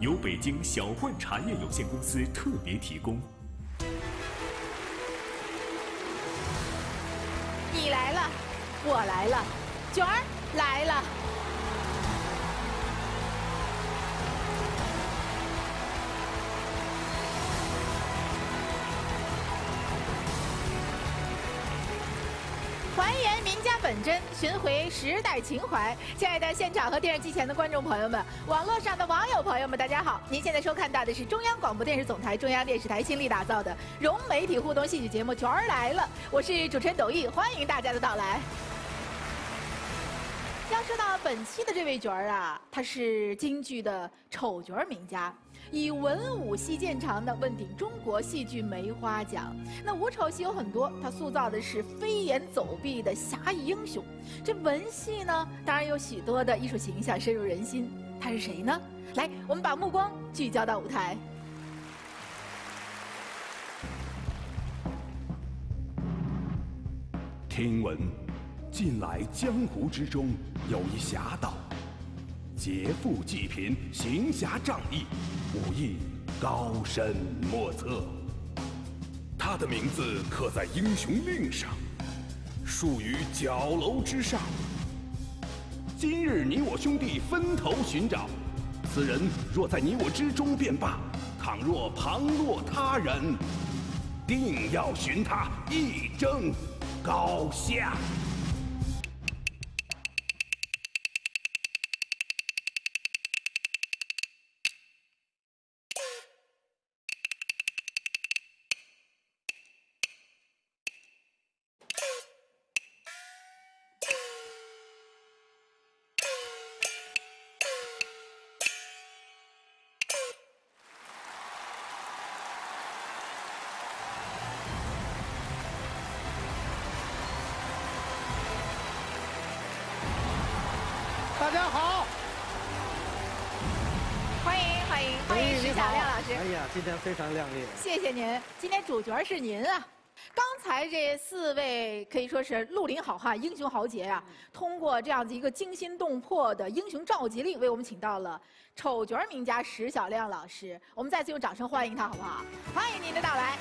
由北京小罐茶叶有限公司特别提供。你来了，我来了，卷儿来了。还原名家本真，寻回时代情怀。亲爱的现场和电视机前的观众朋友们，网络上的网友朋友们，大家好！您现在收看到的是中央广播电视总台、中央电视台倾力打造的融媒体互动戏剧节目《卷儿来了》，我是主持人董毅，欢迎大家的到来。要说到本期的这位角儿啊，他是京剧的丑角名家。 以文武戏见长的问鼎中国戏剧梅花奖。那武丑戏有很多，它塑造的是飞檐走壁的侠义英雄。这文戏呢，当然有许多的艺术形象深入人心。他是谁呢？来，我们把目光聚焦到舞台。 听闻，近来江湖之中有一侠盗，劫富济贫，行侠仗义。 武艺高深莫测，他的名字刻在英雄令上，树于角楼之上。今日你我兄弟分头寻找，此人若在你我之中便罢，倘若旁落他人，定要寻他一争高下。 大家好，欢迎石晓亮老师。哎呀，今天非常亮丽。谢谢您，今天主角是您啊。刚才这四位可以说是绿林好汉、英雄豪杰啊，通过这样子一个惊心动魄的英雄召集令，为我们请到了丑角名家石晓亮老师。我们再次用掌声欢迎他，好不好？欢迎您的到来。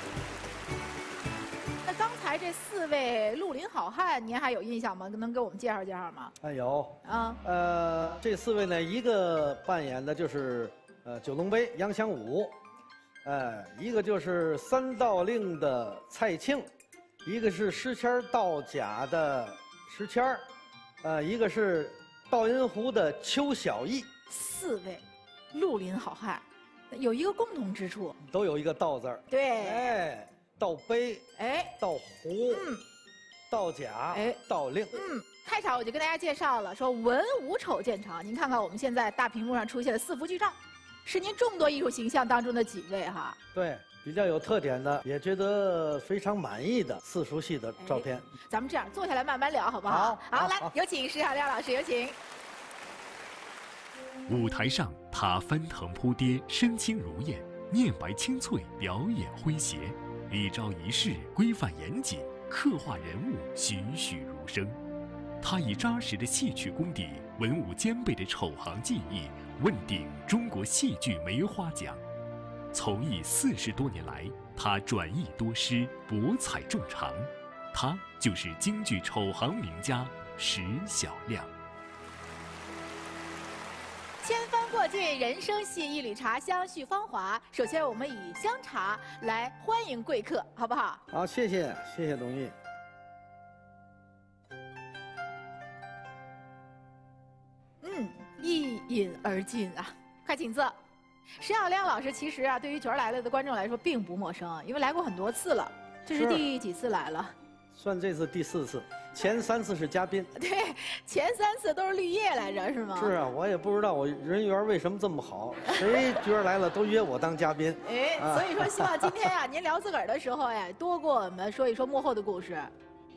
那刚才这四位绿林好汉，您还有印象吗？能给我们介绍介绍吗？啊，有啊，这四位呢，一个扮演的就是九龙杯杨祥武，一个就是三道令的蔡庆，一个是石谦道甲的石谦，一个是道银湖的邱小义。四位绿林好汉有一个共同之处，都有一个“道”字儿。对，哎。 道杯，哎，道壶，嗯，道甲，哎，道令，嗯。开场我就跟大家介绍了，说文武丑见长。您看看我们现在大屏幕上出现的四幅剧照，是您众多艺术形象当中的几位哈？对，比较有特点的，也觉得非常满意的四幅戏的照片。咱们这样坐下来慢慢聊，好不好？好，来，有请石晓亮老师，有请。舞台上，他翻腾扑跌，身轻如燕，念白清脆，表演诙谐。 一招一式规范严谨，刻画人物栩栩如生。他以扎实的戏曲功底、文武兼备的丑行技艺，问鼎中国戏剧梅花奖。从艺40多年来，他转译多师，博采众长。他就是京剧丑行名家石晓亮。 千帆过尽人生戏，一缕茶香续芳华。首先，我们以香茶来欢迎贵客，好不好？好，谢谢，谢谢董毅。嗯，一饮而尽啊！快请坐。石晓亮老师其实啊，对于角儿来了的观众来说并不陌生，因为来过很多次了。这是第几次来了？ 算这次第4次，前3次是嘉宾。对，前3次都是绿叶来着，是吗？是啊，我也不知道我人缘为什么这么好，谁角儿来了都约我当嘉宾。哎，所以说希望今天啊，您聊自个儿的时候哎，多给我们说一说幕后的故事。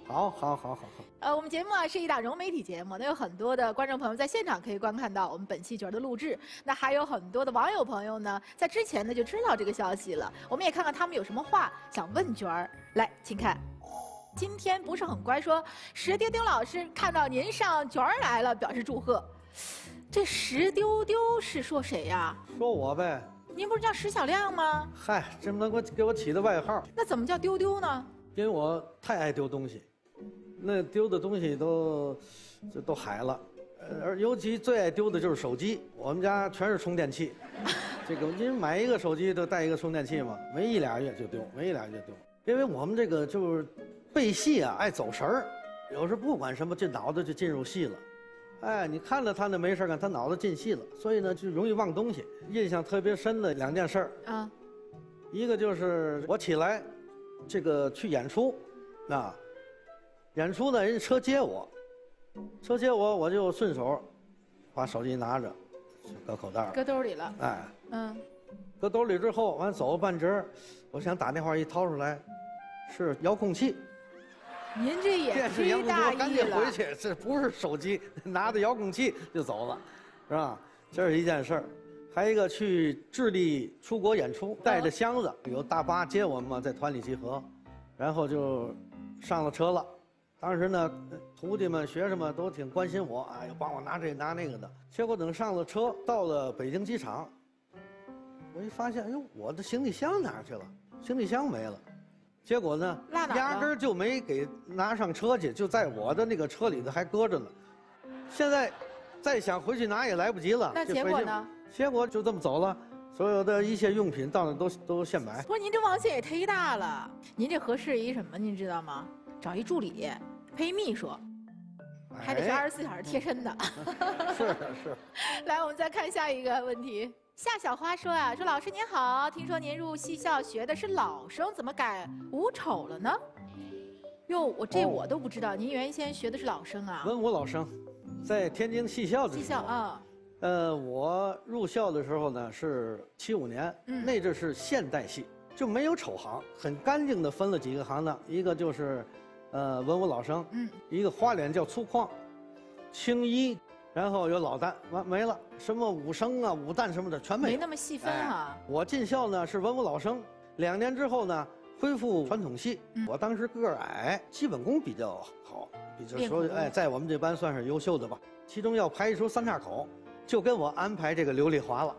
好。我们节目啊是一档融媒体节目，那有很多的观众朋友在现场可以观看到我们本期角儿的录制，那还有很多的网友朋友呢，在之前呢就知道这个消息了，我们也看看他们有什么话想问角儿。来，请看。 今天不是很乖说，石丢丢老师看到您上角儿来了，表示祝贺。这石丢丢是说谁呀？说我呗。您不是叫石小亮吗？嗨，这么能给我起的外号？那怎么叫丢丢呢？因为我太爱丢东西，那丢的东西都海了，而尤其最爱丢的就是手机。我们家全是充电器，这个因为买一个手机都带一个充电器嘛，没一俩月就丢。因为我们这个就是背戏啊，爱走神儿，有时不管什么，这脑子就进入戏了。 哎，你看了他那没事干，他脑子进戏了，所以呢就容易忘东西。印象特别深的两件事儿啊，一个就是我起来，这个去演出，啊，演出呢人家车接我，我就顺手把手机拿着，搁口袋搁兜里了。哎，嗯，搁兜里之后完走了半截，我想打电话一掏出来，是遥控器。 您这也忒大意了！赶紧回去，这不是手机，拿着遥控器就走了，是吧？这是一件事儿，还有一个去智利出国演出，带着箱子，有大巴接我们嘛，在团里集合，然后就上了车了。当时呢，徒弟们、学生们都挺关心我，哎，帮我拿这拿那个的。结果等上了车，到了北京机场，我一发现，哎呦，我的行李箱哪去了？行李箱没了。 结果呢，压根儿就没给拿上车去，就在我的那个车里头还搁着呢。现在再想回去拿也来不及了。那结果呢？结果就这么走了，所有的一切用品到那都现买。不是您这忘性也忒大了，您这合适一什么？您知道吗？找一助理，配秘书，还得是24小时贴身的。是。来，我们再看下一个问题。 夏小花说啊，说老师您好，听说您入戏校学的是老生，怎么改武丑了呢？哟，我都不知道，您原先学的是老生啊？文武老生，在天津戏校的时候。戏校啊。我入校的时候呢是75年，那阵是现代戏，就没有丑行，很干净的分了几个行当，一个就是，文武老生，一个花脸叫粗犷，青衣。 然后有老旦，完没了，什么武生啊、武旦什么的全没有，没那么细分啊。哎、我进校呢是文武老生，2年之后呢恢复传统戏。我当时个儿矮，基本功比较好，比较说哎，在我们这班算是优秀的吧。其中要排一出三岔口，就跟我安排这个刘丽华了。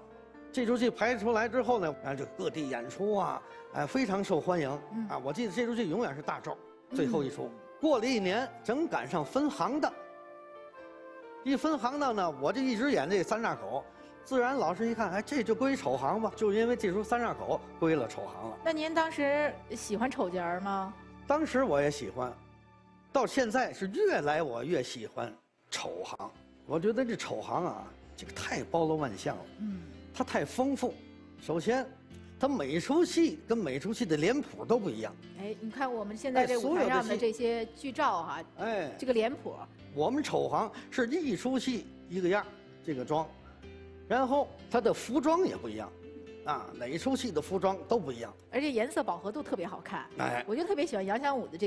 这出戏排出来之后呢，啊就各地演出啊，哎非常受欢迎啊。我记得这出戏永远是大招，最后一出。过了1年，正赶上分行当。 一分行当呢，我就一直演这三岔口，自然老师一看，哎，这就归丑行吧，就因为这出三岔口归了丑行了。那您当时喜欢丑角吗？当时我也喜欢，到现在是越来越喜欢丑行。我觉得这丑行啊，这个太包罗万象了，它太丰富。首先，它每出戏跟每出戏的脸谱都不一样。哎，你看我们现在这舞台上的这些剧照哈，哎，这个脸谱。 我们丑行是一出戏一个样，这个妆，然后它的服装也不一样，啊，哪出戏的服装都不一样，而且颜色饱和度特别好看。哎，我就特别喜欢杨香武的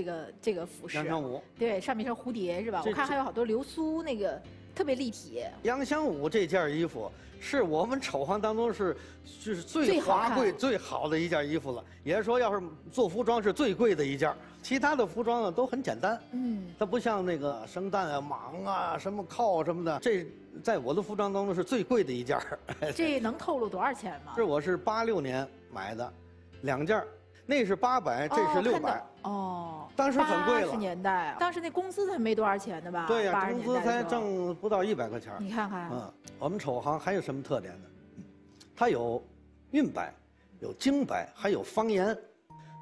这个服饰。杨香武对，上面是蝴蝶是吧？我看还有好多流苏，那个特别立体。杨香武这件衣服是我们丑行当中就是最华贵最好的一件衣服了，也是说要是做服装是最贵的一件。 其他的服装呢都很简单，它不像那个生旦啊、蟒啊、什么靠什么的，这在我的服装当中是最贵的一件儿。这能透露多少钱吗？这我是86年买的，2件，那是800，这是600。哦，当时很贵了。80年代啊，当时那工资才没多少钱的吧？对呀，工资才挣不到100块钱。你看看，我们丑行还有什么特点呢？它有韵白，有京白，还有方言。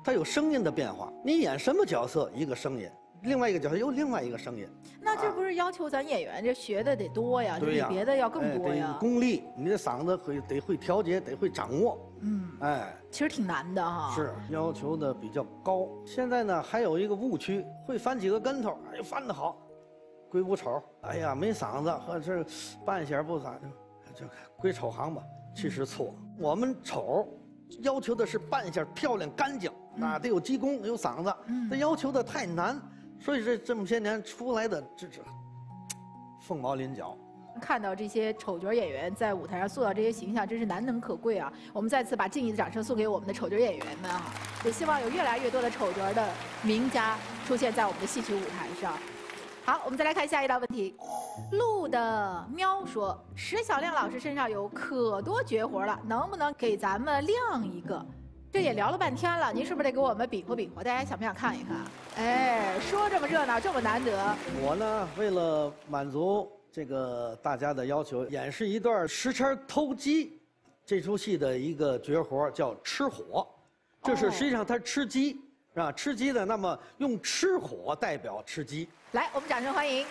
它有声音的变化，你演什么角色一个声音，另外一个角色又另外一个声音。那这不是要求咱演员这学的得多呀，比别的要更多呀。功力，你这嗓子得会调节，得会掌握。哎，其实挺难的哈。是要求的比较高。现在呢，还有一个误区，会翻几个跟头，哎呦翻得好，归武丑。哎呀，没嗓子，或者半弦不散，就归丑行吧。其实错，我们丑。 要求的是扮相漂亮干净，啊，得有鸡公，有嗓子，这要求的太难，所以这么些年出来的这凤毛麟角。看到这些丑角演员在舞台上塑造这些形象，真是难能可贵啊！我们再次把敬意的掌声送给我们的丑角演员们啊！也希望有越来越多的丑角的名家出现在我们的戏曲舞台上。好，我们再来看下一道问题。鹿的喵说：“石小亮老师身上有可多绝活了，能不能给咱们亮一个？”这也聊了半天了，您是不是得给我们比划比划？大家想不想看一看？哎，说这么热闹，这么难得。我呢，为了满足这个大家的要求，演示一段时差偷鸡这出戏的一个绝活，叫吃火。这是实际上他吃鸡。哦，是吧？吃鸡的，那么用吃火代表吃鸡。来，我们掌声欢迎。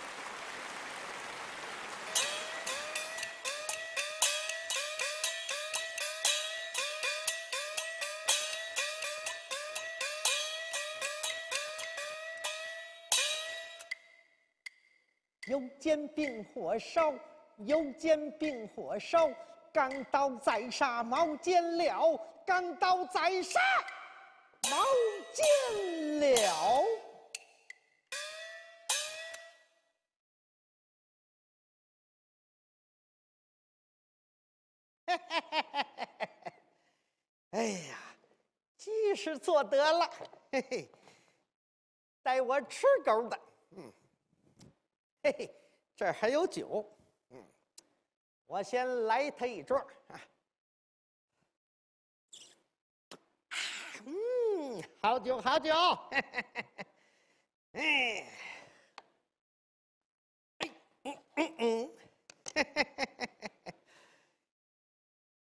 油煎饼火烧，油煎饼火烧，钢刀宰杀毛尖了，钢刀宰杀。 毛尖了，哎呀，鸡是做得了，嘿嘿，带我吃狗的，嗯，嘿嘿，这儿还有酒，嗯，我先来他一桌啊。 嗯，好酒，好酒！哎，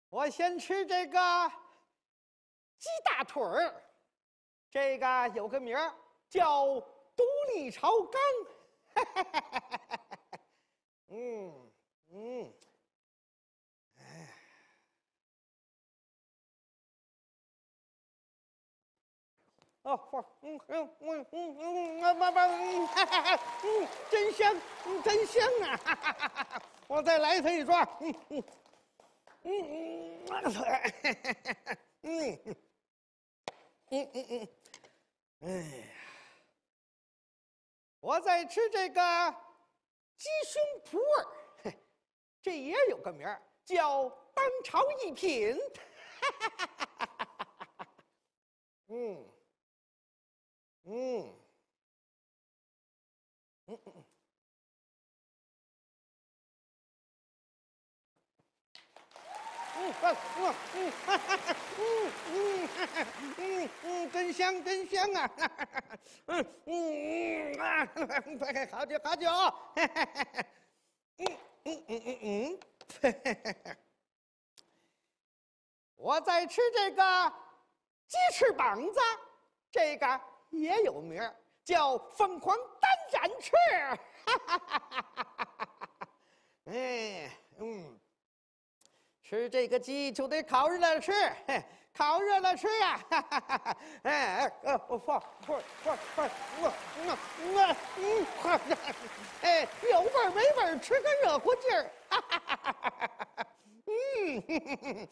我先吃这个鸡大腿儿，这个有个名儿叫独立朝纲。嗯嗯。 哦，真香，真香啊！我再来他一桌，哎呀，我再吃这个鸡胸脯儿，这也有个名儿叫当朝一品，嗯。 嗯，嗯嗯真香真香啊！好酒好酒！我在吃这个鸡翅膀子，这个。 也有名儿叫“疯狂单展翅”，哎，嗯，吃这个鸡就得烤热了吃，烤热了吃啊，哎，哎，有味儿没味儿吃个热乎劲儿，嗯，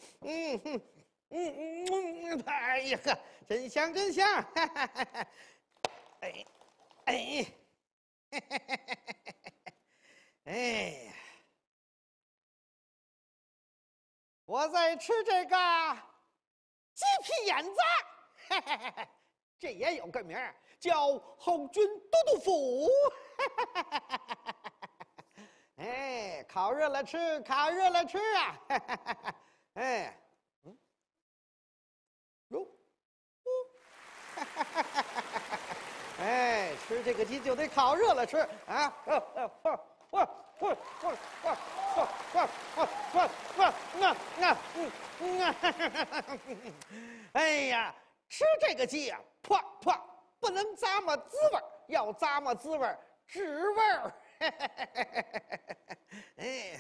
嗯。 哎呀呵，真香真香！哎哎，哎，我在吃这个鸡屁眼子，这也有个名儿叫后军都督府。哎，烤热了吃，烤热了吃啊！哎。 哎，吃这个鸡就得烤热了吃啊！哎呀，吃这个鸡呀，不能咂摸滋味，要咂摸滋味，纸味儿。哎，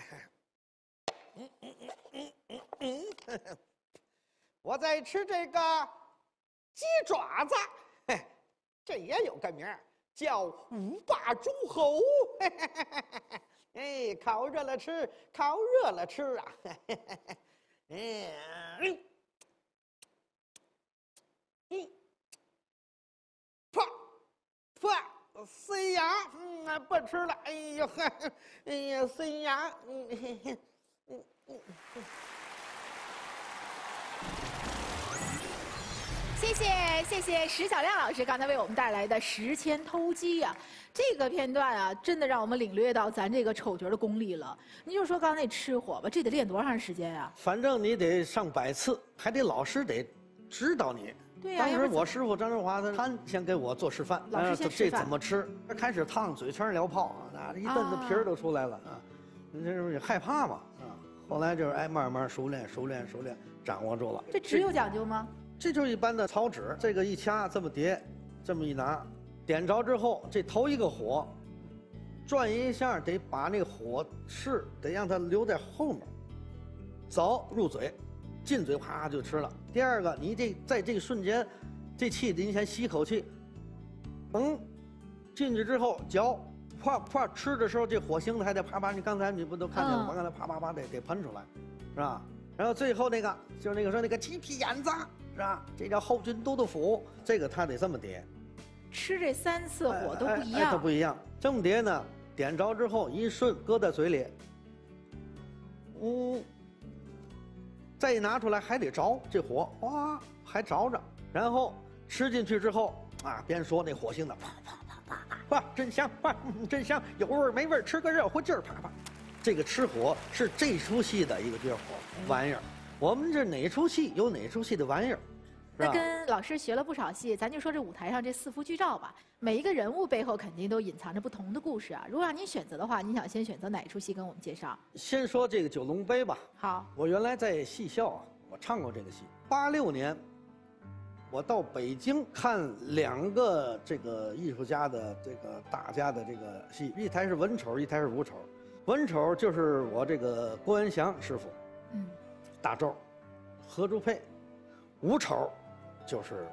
我在吃这个。 鸡爪子，这也有个名儿叫五霸诸侯。哎，烤热了吃，烤热了吃啊！嗯，嗯，塞牙，嗯，不吃了。哎呦呵，哎呀，塞牙，谢谢谢谢石小亮老师刚才为我们带来的十千偷鸡呀、啊，这个片段啊，真的让我们领略到咱这个丑角的功力了。您就说刚才那吃火吧，这得练多长时间呀、啊？反正你得上百次，还得老师得指导你。对呀、啊。当时我师傅张振华他先给我做示范，老师先示范这怎么吃，开始烫嘴，全是燎泡，那一蹬子皮儿都出来了啊！你这不是害怕嘛？啊，后来就是哎，慢慢熟练，掌握住了。这只有讲究吗？ 这就是一般的草纸，这个一掐，这么叠，这么一拿，点着之后，这头一个火，转一下，得把那火势得让它留在后面，走入嘴，进嘴啪就吃了。第二个，你在这个瞬间，这气您先吸口气，进去之后嚼，啪啪吃的时候，这火星子还得啪啪，你不都看见了吗？刚才啪啪啪得喷出来，是吧？然后最后那个就是那个说那个鸡皮眼子。 是吧？这叫后菌都督府，这个它得这么叠，吃这三次火都不一样，都不一样。这么叠呢，点着之后一顺，搁在嘴里，再一拿出来还得着这火，哇，还着着。然后吃进去之后啊，边说那火星的啪啪啪啪啪，哇，真香，哇，真香，有味儿没味儿，吃个热乎劲儿，啪啪。这个吃火是这出戏的一个绝活玩意儿。 我们这哪出戏有哪出戏的玩意儿，那跟老师学了不少戏，咱就说这舞台上这四幅剧照吧，每一个人物背后肯定都隐藏着不同的故事啊。如果让您选择的话，您想先选择哪一出戏跟我们介绍？先说这个《九龙杯》吧。好，我原来在戏校啊，我唱过这个戏。86年，我到北京看两个这个艺术家的这个大家的这个戏，一台是文丑，一台是武丑。文丑就是我这个郭元祥师傅。 大周，何竹佩，武丑，就是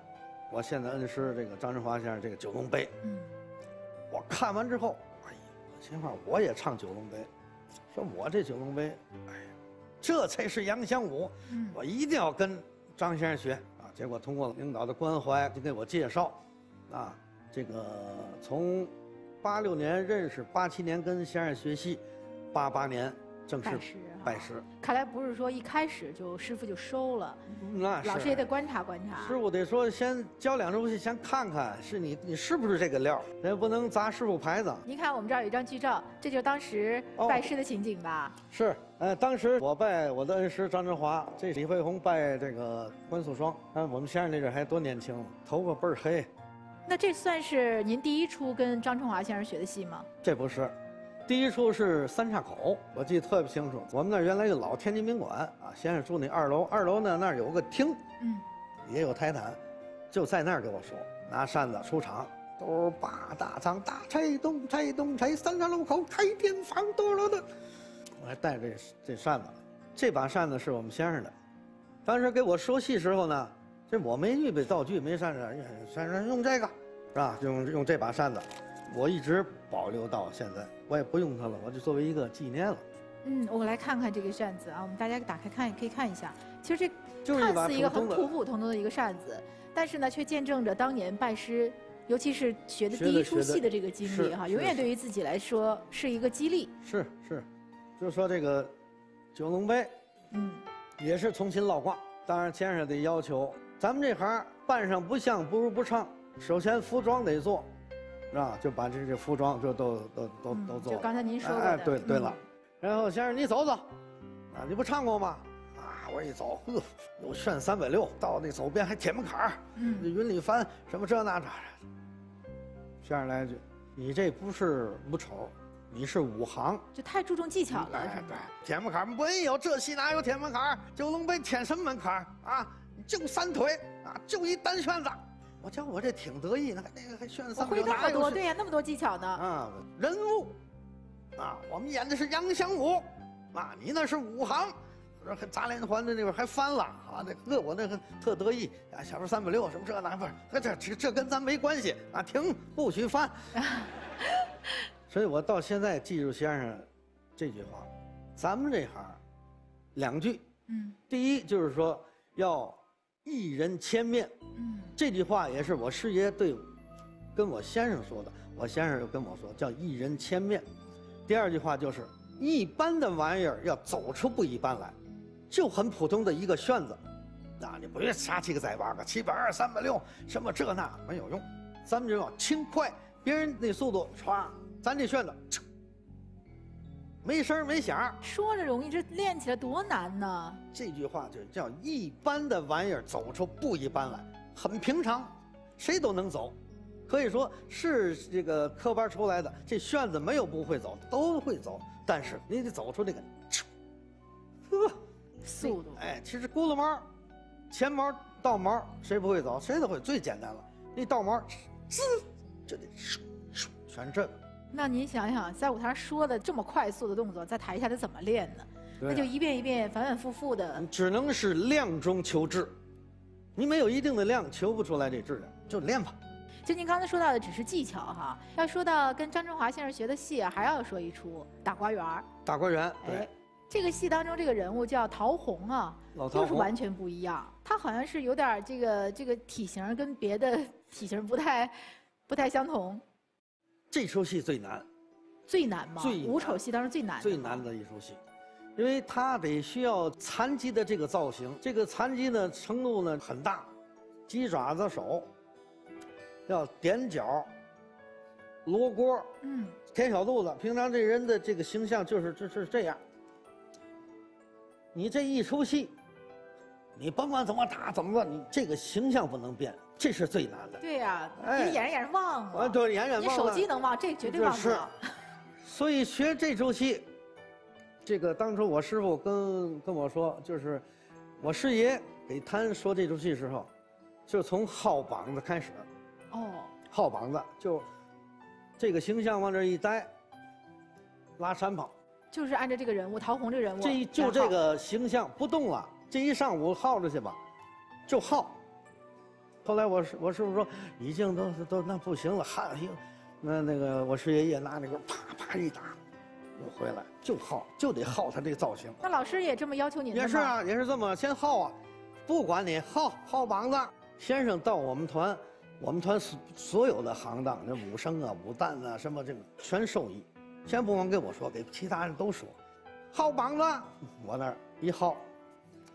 我现在恩师这个张振华先生这个《九龙杯》。嗯，我看完之后，哎呀，我心话我也唱《九龙杯》，说我这《九龙杯》，哎呀，这才是洋香舞，我一定要跟张先生学啊！结果通过领导的关怀，就给我介绍，啊，这个从86年认识，87年跟先生学戏，88年正式。 拜师，看来不是说一开始就师傅就收了，那老师也得观察观察。师傅得说先教两出戏，先看看是你是不是这个料，也不能砸师傅牌子。您看我们这儿有一张剧照，这就是当时拜师的情景吧？哦、是，当时我拜我的恩师张振华，这李慧红拜这个关素双，我们先生那阵还多年轻了，头发倍儿黑。那这算是您第一出跟张振华先生学的戏吗？这不是。 第一出是三岔口，我记得特别清楚。我们那原来有老天津宾馆啊，先生住那2楼，2楼呢那儿有个厅，也有台毯，就在那儿给我说，拿扇子出场，都把大堂大拆东拆东拆，三岔路口开天房多罗的，我还带着这扇子，这把扇子是我们先生的。当时给我说戏时候呢，这我没预备道具，没扇子，先生用这个，是吧？用这把扇子。 我一直保留到现在，我也不用它了，我就作为一个纪念了。嗯，我来看看这个扇子啊，我们大家打开看，可以看一下。其实这看似一个很普普通通的一个扇子，但是呢，却见证着当年拜师，尤其是学的第一出戏的这个经历哈，永远对于自己来说是一个激励。是，就说这个九龙杯，也是从新落挂。当然，先生的要求，咱们这行扮上不像，不如不唱。首先，服装得做。 啊，就把这服装就都做了。就刚才您说的。哎，对了，然后先生你走走，啊，你不唱过吗？啊，我一走，呵，又旋360，到那走边还铁门槛儿，云里翻什么这那这。先生来一句，你这不是武丑，你是武行。就太注重技巧了。哎，对，铁门槛没有，这戏哪有铁门槛？九龙杯舔什么门槛啊？就3腿啊，就一单旋子。 我瞧我这挺得意呢，那个还炫三，我会那么多，对呀，那么多技巧呢。啊，人物，啊，我们演的是洋香舞，啊，你那是武行，我说砸连环的那边还翻了啊，那我那个特得意啊，小时候360什么这那不是，这跟咱没关系啊，停，不许翻。所以我到现在记住先生这句话，咱们这行，2句，第一就是说要一人千面，这句话也是我师爷跟我先生说的，我先生又跟我说叫一人千面。第二句话就是一般的玩意儿要走出不一般来，就很普通的一个旋子，那你不是杀七个宰八个，720、360什么这那没有用，咱们就要轻快，别人那速度唰，咱这旋子没声没响。说着容易，这练起来多难呢。这句话就叫一般的玩意儿走出不一般来，很平常，谁都能走。 可以说是这个科班出来的，这旋子没有不会走，都会走。但是你得走出这个，速度。哎，其实轱辘毛、前毛、倒毛，谁不会走？谁都会。最简单了，那倒毛，就得全这个。那您想想，在舞台上说的这么快速的动作，在台下得怎么练呢？对啊、那就一遍一遍、反反复复的。只能是量中求质，你没有一定的量，求不出来这质量，就练吧。 就您刚才说到的只是技巧哈，要说到跟张春华先生学的戏啊，还要说一出打瓜园儿。打瓜园，对、哎，这个戏当中这个人物叫陶虹啊，老陶虹就是完全不一样。他好像是有点这个体型跟别的体型不太相同。这出戏最难，最难吗？最难五丑戏当中最难的，最难的一出戏，因为他得需要残疾的这个造型，这个残疾呢程度呢很大，鸡爪子手。 要踮脚、罗锅，嗯，填小肚子。平常这人的这个形象就是这样。你这一出戏，你甭管怎么打怎么乱，你这个形象不能变，这是最难的。对呀、啊，哎、你演着忘了。对，演着忘了。你手机能忘，这绝对忘不了。所以学这出戏，这个当初我师傅跟我说，就是我师爷给他说这出戏时候，就从好膀子开始。 哦，好膀子就这个形象往这一待，拉山膀，就是按照这个人物陶虹这个人物，就这个形象不动了，这一上午耗着去吧，就耗。后来我师傅说已经都那不行了，汗，那个我师爷也拿那个啪啪一打，又回来就耗，就得耗他这造型。那老师也这么要求您？也是啊，也是这么先耗啊，不管你耗膀子。先生到我们团。 我们团所有的行当，那武生啊、武旦啊，什么这个全受益。先不光给我说，给其他人都说，薅膀子，我那儿一薅，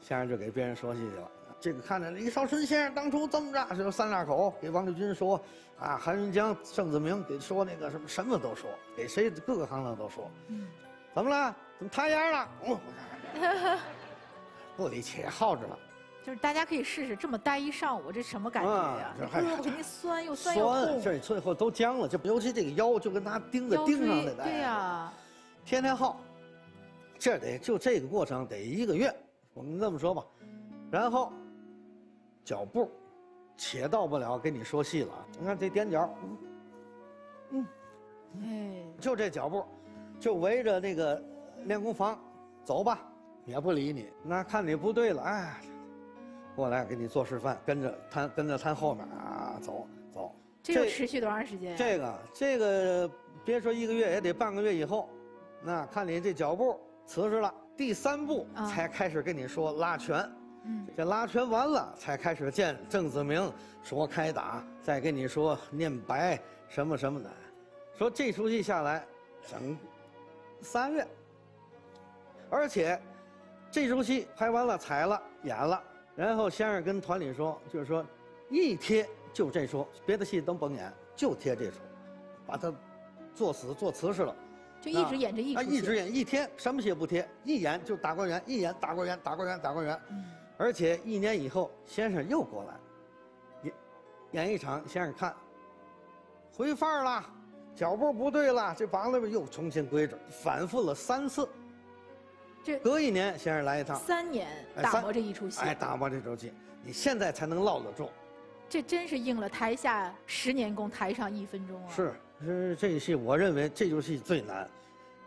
先生就给别人说戏去了。这个看着李少春先生当初这么着，就是三岔口给王立军说，啊，韩云江、盛子明给说那个什么什么都说，给谁各个行当都说。嗯，怎么了？怎么塌烟了？不理解，耗着了。 就是大家可以试试这么待一上午，这什么感觉呀？胳膊肯定酸，又酸又痛。这最后都僵了，就尤其这个腰就跟拿钉子钉上的。对呀，天天耗，这得就这个过程得1个月，我们这么说吧。然后，脚步，且到不了跟你说戏了。你看这踮脚，嗯，哎，就这脚步，就围着那个练功房走吧，也不理你。那看你不对了，哎。 过来给你做示范，跟着他后面啊走。这个持续多长时间、啊？这个别说1个月，也得半个月以后。那看你这脚步瓷实了，第3步才开始跟你说拉拳。嗯，这拉拳完了才开始见郑子明说开打，再跟你说念白什么什么的。说这出戏下来，整3月，而且这出戏拍完了、踩了、演了。 然后先生跟团里说，就是说，一贴就这出，别的戏都甭演，就贴这出，把它做死做瓷实了，就一直演这一出戏。一直演一天，什么戏也不贴，一演就打官员，一演打官员，打官员，打官员。而且1年以后，先生又过来，演一场，先生看，回范儿了，脚步不对了，这膀子又重新规整，反复了3次。 隔1年先生来一趟，3年打磨这一出戏，哎，打磨这出戏，你现在才能落得住。这真是应了台下10年功，台上1分钟啊！是，这个戏我认为这出戏最难，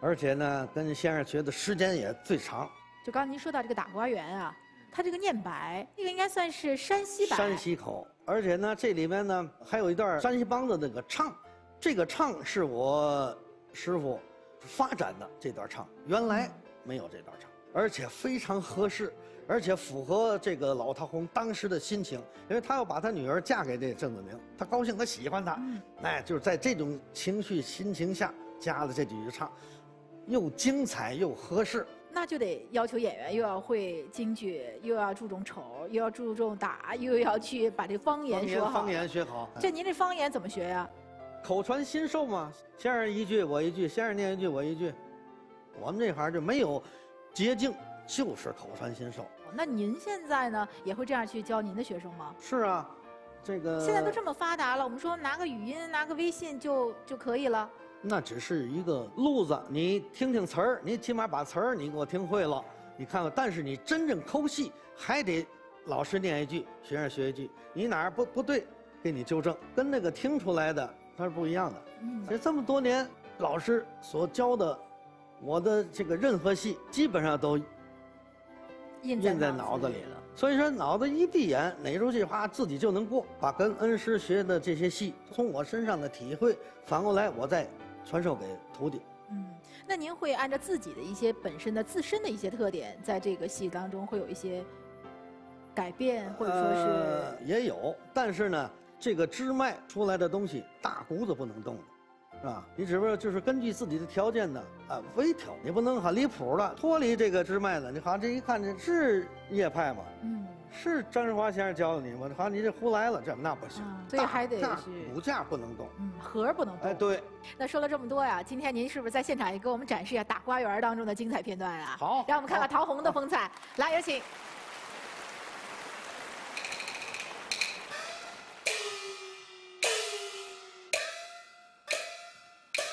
而且呢，跟先生学的时间也最长。就刚才您说到这个打瓜园啊，他这个念白，这个应该算是山西版，山西口。而且呢，这里面呢还有一段山西梆子那个唱，这个唱是我师傅发展的这段唱，原来。 没有这段唱，而且非常合适，而且符合这个老陶虹当时的心情，因为他要把他女儿嫁给这郑子明，他高兴，他喜欢他，哎，就是在这种情绪心情下加了这几句唱，又精彩又合适，那就得要求演员又要会京剧，又要注重丑，又要注重打，又要去把这方言说好。方言学好。这您这方言怎么学呀？口传心授嘛，先生一句我一句，先生念一句我一句。我们这行就没有捷径，就是口传心授。那您现在呢，也会这样去教您的学生吗？是啊。 这个现在都这么发达了，我们说拿个语音、拿个微信就可以了。那只是一个路子，你听听词儿，你起码把词儿你给我听会了，你看看。但是你真正抠细，还得老师念一句，学生学一句，你哪儿不对，给你纠正，跟那个听出来的它是不一样的。所以这么多年老师所教的，我的这个任何戏基本上都印在脑子里了。 所以说，脑子一闭眼，哪出戏哗自己就能过。把跟恩师学的这些戏，从我身上的体会，反过来我再传授给徒弟。嗯，那您会按照自己的一些自身的一些特点，在这个戏当中会有一些改变，或者说是、也有，但是呢，这个支脉出来的东西，大骨子不能动的，是吧？你只不过就是根据自己的条件呢，啊，微调，你不能好离谱了，脱离这个支脉了。你好，这一看这是。 叶派嘛，嗯，是张志华先生教的你吗？好，你这胡来了，这那不行，所以还得是骨架不能动，嗯，核不能动。哎，对。那说了这么多呀，今天您是不是在现场也给我们展示一下打瓜园当中的精彩片段啊？好，让我们看看陶虹的风采。来，有请。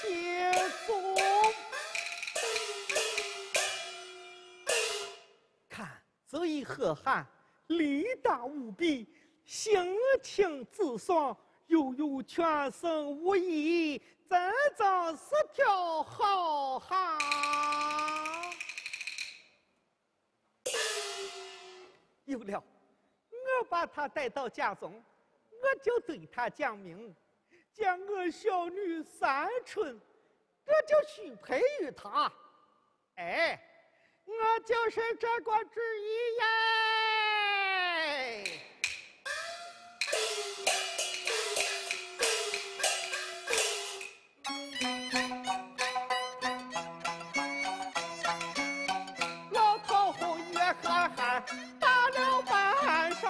铁总。 所以河汉，力大无比，性情直爽，又有全身武艺，真正是条好汉。有了，我把他带到家中，我就对他讲明，将我小女三春，我就许配于他。哎。 我就是这个主意耶！老陶虹也憨憨打了半晌，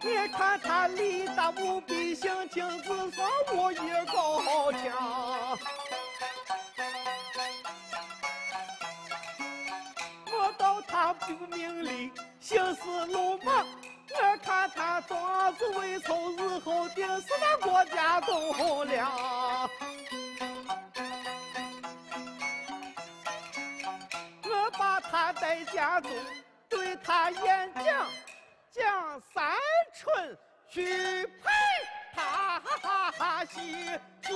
你看他力大无比，性情直爽，武艺高强。 他不明理，行事鲁莽。我看他庄子为仇，日后定是那国家栋梁。我把他带家中，对他演讲，讲三春去陪他媳妇做。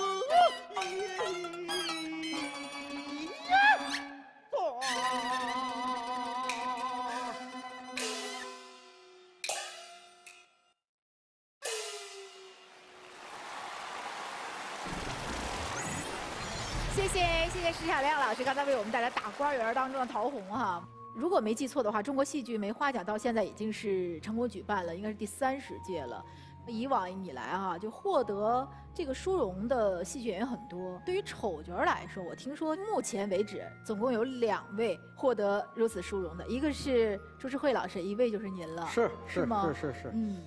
谢谢施晓亮老师刚才为我们带来《打瓜园》当中的陶虹哈，如果没记错的话，中国戏剧梅花奖到现在已经是成功举办了，应该是第30届了。以往以来哈，就获得这个殊荣的戏剧演员很多。对于丑角来说，我听说目前为止总共有2位获得如此殊荣的，一个是朱智慧老师，一位就是您了。是吗？是。嗯，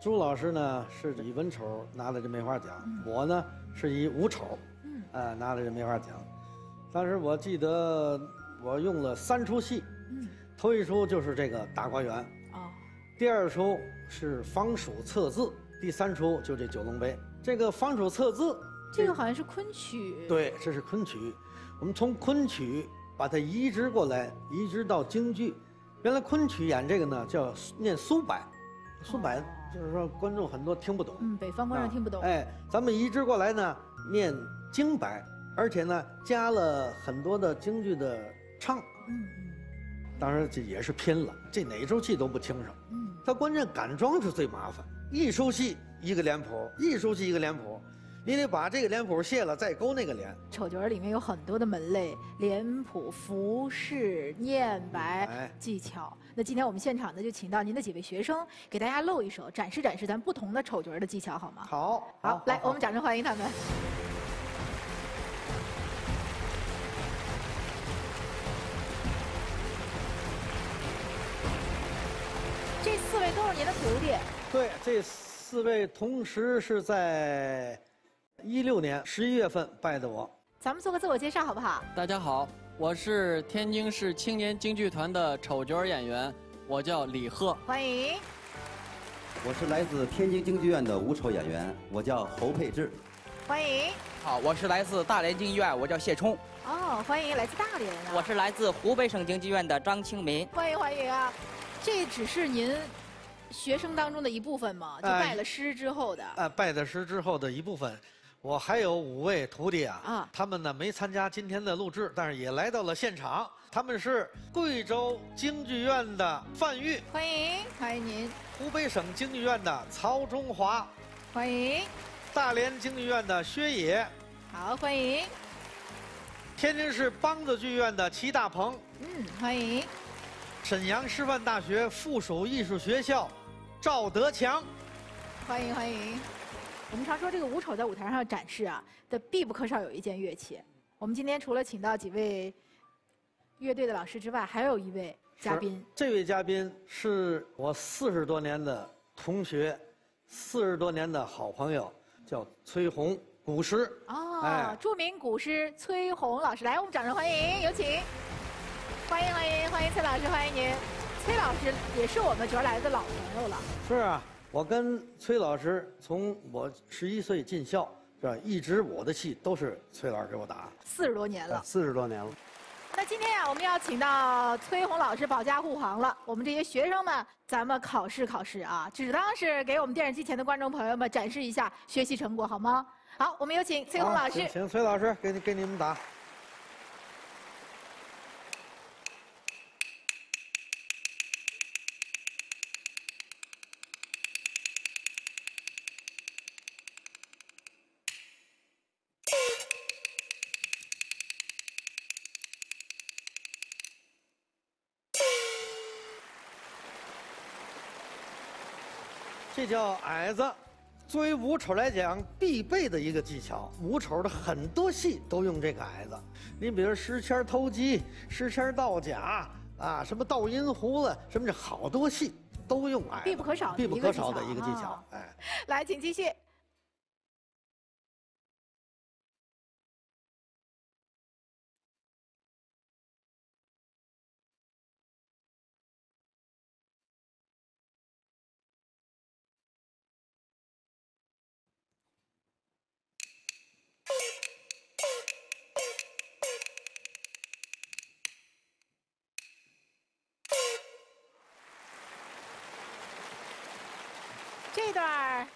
朱老师呢是以文丑拿了这梅花奖，我呢是以武丑，拿了这梅花奖。 当时我记得我用了3出戏，头一出就是这个打瓜园，第二出是防暑测字，第三出就这九龙杯。这个防暑测字，这个好像是昆曲，对，这是昆曲。我们从昆曲把它移植过来，移植到京剧。原来昆曲演这个呢，叫念苏白，苏白就是说观众很多听不懂，北方观众听不懂。哎，咱们移植过来呢，念京白。 而且呢，加了很多的京剧的唱，当然这也是拼了，这哪一出戏都不轻省。它关键赶装是最麻烦，一出戏一个脸谱，一出戏一个脸谱，你得把这个脸谱卸了，再勾那个脸。丑角里面有很多的门类，脸谱、服饰、念白、技巧。那今天我们现场呢，就请到您的几位学生，给大家露一手，展示展示咱不同的丑角的技巧，好吗？好，来，我们掌声欢迎他们。位都是您的徒弟。对，这四位同时是在2016年11月份拜的我。咱们做个自我介绍好不好？大家好，我是天津市青年京剧团的丑角演员，我叫李贺。欢迎。我是来自天津京剧院的武丑演员，我叫侯佩智。欢迎。好，我是来自大连京剧院，我叫谢冲。哦，欢迎，来自大连啊。我是来自湖北省京剧院的张清民。欢迎欢迎啊！这只是您学生当中的一部分吗？就拜了师之后的。拜的师之后的一部分。我还有5位徒弟啊，他们呢没参加今天的录制，但是也来到了现场。他们是贵州京剧院的范玉。欢迎欢迎您。湖北省京剧院的曹中华。欢迎。大连京剧院的薛野，好欢迎；天津市梆子剧院的齐大鹏，嗯欢迎；沈阳师范大学附属艺术学校赵德强，欢迎欢迎。我们常说这个武丑在舞台上展示啊，的必不可少有一件乐器。我们今天除了请到几位乐队的老师之外，还有一位嘉宾。这位嘉宾是我40多年的同学，40多年的好朋友。叫崔洪，古诗哦，哎、著名古诗崔洪老师，来，我们掌声欢迎，有请，欢迎欢迎欢迎崔老师，欢迎您，崔老师也是我们角来的老朋友了。是啊，我跟崔老师从我11岁进校，是吧？一直我的戏都是崔老师给我打，40多年了，40多年了。那今天呀、我们要请到崔洪老师保驾护航了。我们这些学生们，咱们考试考试啊，只当是给我们电视机前的观众朋友们展示一下学习成果，好吗？好，我们有请崔洪老师。请崔老师给你们打。这叫矮子，作为武丑来讲必备的一个技巧。武丑的很多戏都用这个矮子，你比如石签偷鸡、石签倒甲啊，什么倒银葫芦，什么这好多戏都用矮子，必不可少，必不可少的一个技巧。哎，来，请继续。这段，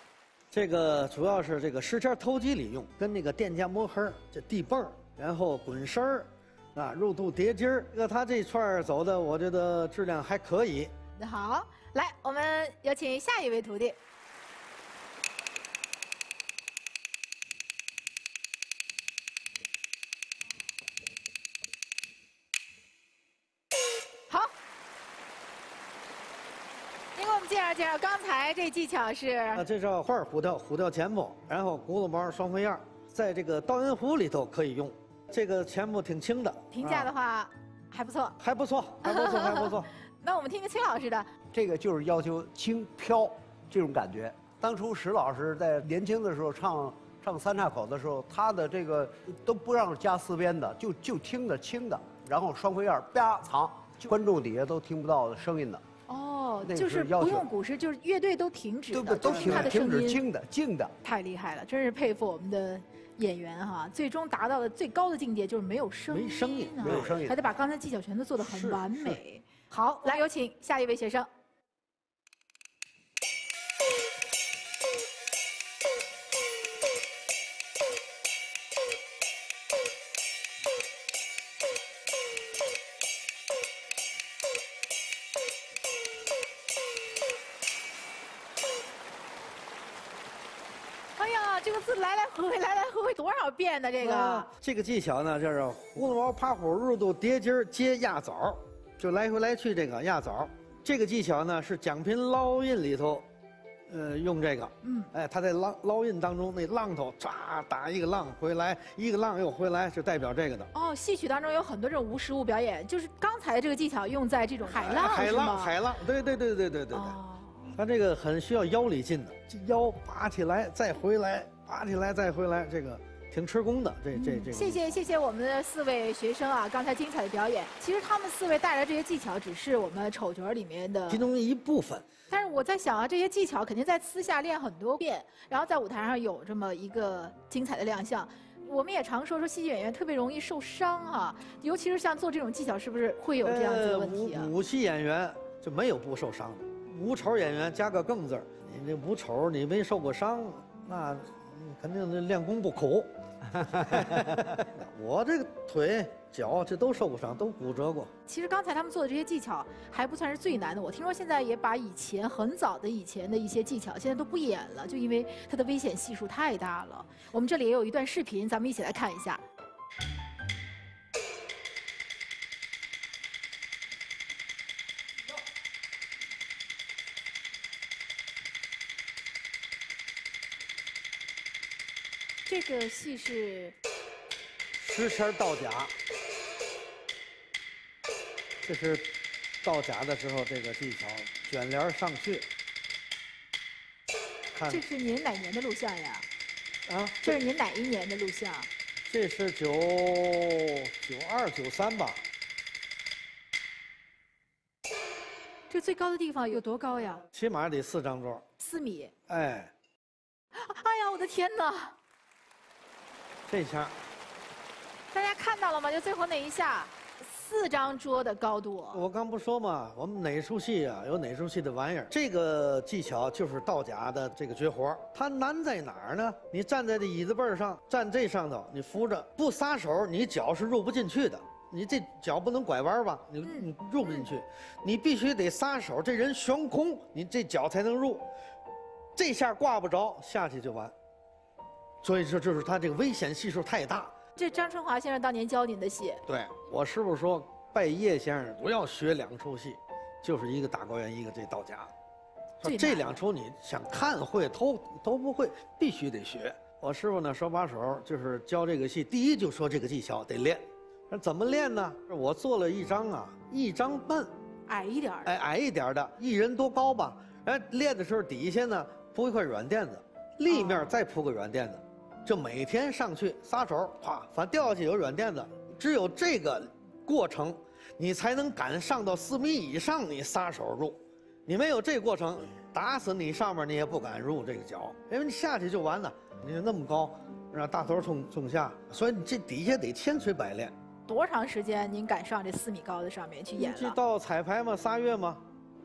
这个主要是这个石签偷鸡里用，跟那个电夹摸黑这地蹦儿，然后滚身儿，啊，入肚叠筋儿。那他这串走的，我觉得质量还可以。好，来，我们有请下一位徒弟。介绍刚才这技巧是这叫画虎跳，虎跳前步，然后轱辘毛双飞燕，在这个倒银壶里头可以用。这个前步挺轻的，评价的话还不错，还不错，还不错，还不错。那我们听听崔老师的，这个就是要求轻飘这种感觉。当初石老师在年轻的时候唱三岔口的时候，他的这个都不让加四边的，就听着轻的，然后双飞燕啪藏，观众底下都听不到声音的。哦，就是不用鼓声，就是乐队都停止的，都是他的声音，静的，静的，太厉害了，真是佩服我们的演员哈！最终达到了最高的境界，就是没有声音，没声音，没有声音，还得把刚才技巧全都做得很完美。好，来有请下一位学生。多少遍呢？这个、这个技巧呢，就是葫芦毛趴虎入肚叠筋儿接压枣，就来回来去这个压枣。这个技巧呢是蒋平捞印里头，用这个。嗯，哎，他在捞印当中那浪头唰打一个浪回来，一个浪又回来，就代表这个的。哦，戏曲当中有很多这种无实物表演，就是刚才这个技巧用在这种海浪、海浪，对对对对对对对。哦他这个很需要腰力劲的，这腰拔起来再回来，拔起来再回来，这个挺吃功的。这。谢谢我们的4位学生啊，刚才精彩的表演。其实他们4位带来这些技巧，只是我们丑角里面的其中一部分。但是我在想啊，这些技巧肯定在私下练很多遍，然后在舞台上有这么一个精彩的亮相。 我们也常说戏剧演员特别容易受伤啊，尤其是像做这种技巧，是不是会有这样子的问题啊？武戏演员就没有不受伤的，无仇演员加个更字儿，你这无仇你没受过伤，那肯定练功不苦。我这个腿脚这都受过伤，都骨折过。其实刚才他们做的这些技巧还不算是最难的，我听说现在也把很早以前的一些技巧现在都不演了，就因为它的危险系数太大了。我们这里也有一段视频，咱们一起来看一下。 这个戏是十圈倒甲，这是倒甲的时候这个技巧，卷帘上去。看，这是您哪年的录像呀？啊，这是您哪一年的录像？这是92、93吧。这最高的地方有多高呀？起码得4张桌。4米。哎。哎呀，我的天哪！ 这一下，大家看到了吗？就最后那一下，4张桌的高度。我刚不说嘛，我们哪出戏啊，有哪出戏的玩意儿。这个技巧就是倒甲的这个绝活。它难在哪儿呢？你站在这椅子背上，站这上头，你扶着不撒手，你脚是入不进去的。你这脚不能拐弯吧？你入不进去，你必须得撒手，这人悬空，你这脚才能入。这下挂不着，下去就完。 所以说，就是他这个危险系数太大。这张春华先生当年教您的戏，对我师傅说，拜叶先生不要学2出戏，就是一个打高原，一个这倒甲。说这2出你想看会都不会，必须得学。我师傅呢手把手就是教这个戏，第一就说这个技巧得练。那怎么练呢？我做了一张啊，1张半，矮一点儿，哎，矮一点的，1人多高吧。哎，练的时候底下呢铺一块软垫子，立面再铺个软垫子。 就每天上去撒手，啪，反正掉下去有软垫子。只有这个过程，你才能敢上到4米以上，你撒手入。你没有这过程，打死你上面你也不敢入这个脚，因为你下去就完了。你那么高，让大头冲下，所以你这底下得千锤百炼。多长时间您敢上这4米高的上面去演了？去到彩排嘛，3月嘛，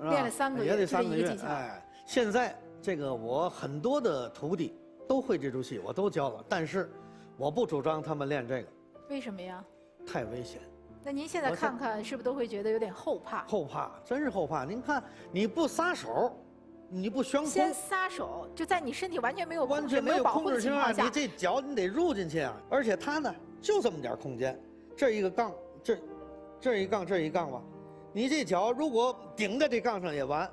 练了3个月，也得3个月。哎，现在这个我很多的徒弟。 都会这出戏，我都教了，但是我不主张他们练这个。为什么呀？太危险。那您现在看看，是不是都会觉得有点后怕？后怕，真是后怕。您看，你不撒手，你不悬空，先撒手，就在你身体完全没有控制情况下，你这脚你得入进去啊。而且它呢，就这么点空间，这一个杠，这一杠吧，你这脚如果顶在这杠上也完。